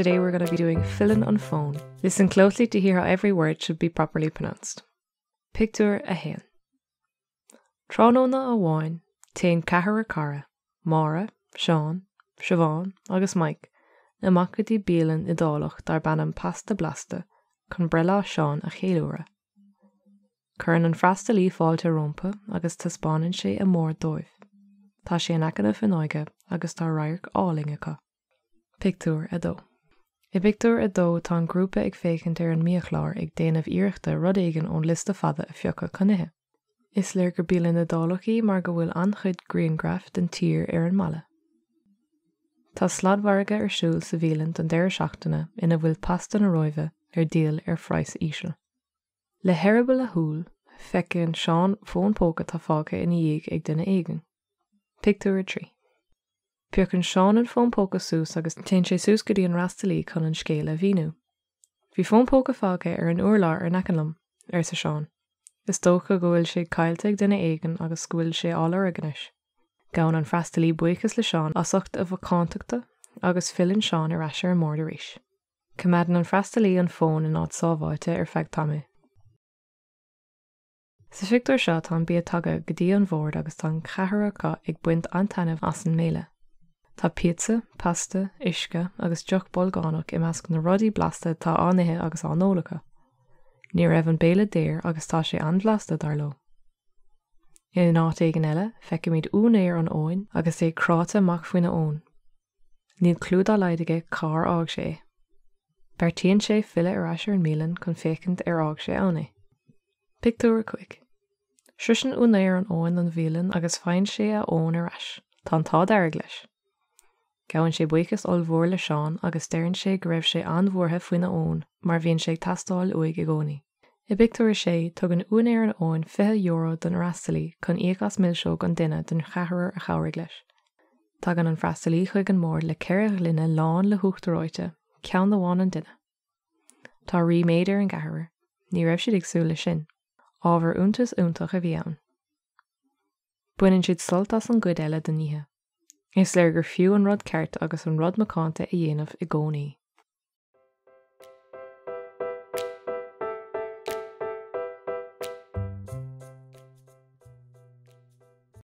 Today we're going to be doing Filann an Fón. Listen closely to hear how every word should be properly pronounced. Pictur a haon. Trónóna amháin, téann cathair a cara, Mára, Seán, Siobhán, agus Mike, amach go dtí béalán i dálach dar baineann pasta blasta chun breilá Seán a chéiliúra. Cuireann an freastalí fáilte rompa agus tá spáinnn sé a mór dóibh. Tá sé an acanna fin óige agus tá radharc álaing acu. Pictur a dó. I pictur a dó tá an grúpa ag féachaint ar an míochláir ag déanamh iarachta rud éigin ón lista fada a fheocha connithe. Is léir go béalán na dálachaí mar go bhfuil anchuid grianghraif den tír ar an malla. Tá sláidmharga ar siúil sa bhéalán don deir seachtainna ina bhfuil pasta na róimhe ar díol ar frais íseal. Le heiribéal a thuail, feicéann Seán fónpóca tá fágtha ina dhiaidh ag duine éigin. Pictur a trí. Bheadh Seán an fónpóca suas agus téann sé suas go dtí an freastalí chun an scéal a mhíniú. Bhí fónpóca fágtha ar an urlár ar neachanlumm ar sa Seán. Is dócha go bhfuil sé caillte ag duine éigin agus go bhfuil sé ála aganis. Gabhann an freastalí buíochas le Seán asacht a bh cántachta agus Filann Seán ar eise ar mór arís. Coimeadann an freastalí an fón in áit sábháilte ar feadh tamú. Sa pictiúr seo tá an bia tagtha go dtí an bhór agus tá an cathair acu ag baint an-talamh as an méile. Tá pizza, pasta, uisce agus deoch bolgánach i measc na rudaí blasta tá ánaithe agus anolacha. Ní raibh an béile daor agus tá sé an-blasta dar leo. In an áit éigin eile, feicim iad úinéir an óin agus é cráite amach faoina ón. Níl clúd á leideige carr ág sé. Beartaíonn sé file ar eise ar an míleán chun féachaint ar ág sé annaigh. Pictur a cuaig. Sriseann úinéir an óin an bhéalán agus féinn sé a ón ar eis, tá an tád airg leis. Gabhann sé buíochas oll mhór le Seán agus d'éireann sé go raibh sé an-mhórtha faoina ón mar bhíonn sé ag tastáil uaig i gcónaí. I pictiúr sé tugann úinéir an óin €20 don freastalí chun $8 million an duine den chathair a chabhraigh leis. Tugann an freastalí chuig an mór le ceithre linne lán le huachtaráite ceann amháin an duine. Tá ríméid ar an gcathair, ní raibh siad ag súil le sin. Ábhar úntas úntaach a bhí ann. Buaineann siad sult as an gcuid eile den oíche. Is léir gur fiú an rud ceart agus an rud macánta a dhéanamh i gcónaí.